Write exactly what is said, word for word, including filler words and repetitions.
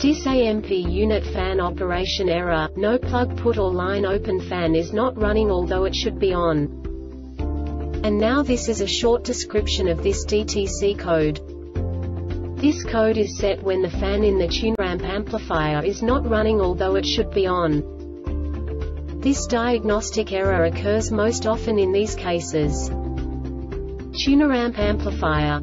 D I S A M P unit fan operation error, no plug put or line open fan is not running although it should be on. And now this is a short description of this D T C code. This code is set when the fan in the tune ramp amplifier is not running although it should be on. This diagnostic error occurs most often in these cases. Tuner amp amplifier.